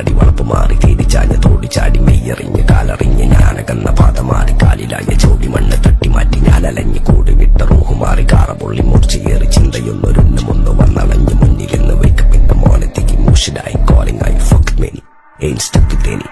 ചാടി വളപ്പ് മാറി തേടി ചാഞ്ഞ തോടി ചാടി മെയ്യറിഞ്ഞ് കാലറിഞ്ഞ് ഞാനകന്ന പാതമാറി കാലിലായ ചോടി മണ്ണ് തട്ടിമാറ്റി ഞാനലഞ്ഞ് കൂടി വിട്ട റൂഹ് മാറി കാറപൊള്ളി മൂർച്ചയേറി ചിന്തയൊന്നൊരുന്നുമൊന്നു വന്നളഞ്ഞ് മുന്നിലെന്ന് വൈക്കപ്പിന്റെ മോനെത്തിക്ക് മൂഷിലായി കോളിംഗായി ഫുക്മേനി എയിൻ സ്റ്റക്ക് തേനി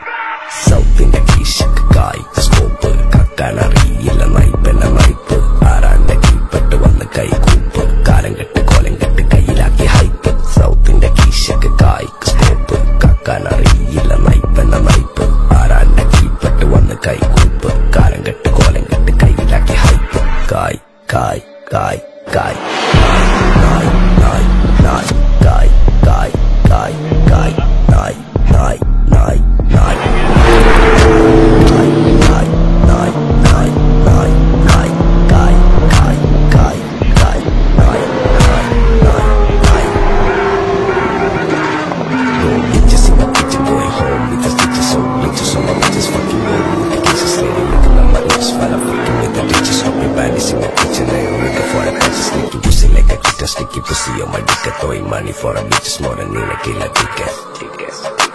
സൗത്തിന്റെ കീശക്കായി സ്കോപ്പ് കക്കാനറിയില്ല നൈപ്പല്ല നൈപ്പ് ആരാന്റെ കീപ്പട്ട് വന്ന് കൈ കൂപ്പ് കാലം കെട്ട് കോലം കെട്ട് കയ്യിലാക്കി ഹൈപ്പ് സൗത്തിന്റെ കീശക്കായി സ്കോപ്പ് കക്കാനറിയില്ല നൈപ്പല്ല നൈപ്പ് ആരാന്റെ കീപ്പട്ട് വന്ന് കൈ കൂപ്പ് കാലം കെട്ട് കോലം കെട്ട് കയ്യിലാക്കി ഹൈപ്പ് കായ് കായ് കായ് കായ് നായ് നായ് നായ് കായ് കായ് കായ് കായ് നായ് നായ് നായ് Sticky pussy on my dick, throwing money for a bitch, it's more than in a killer ticket.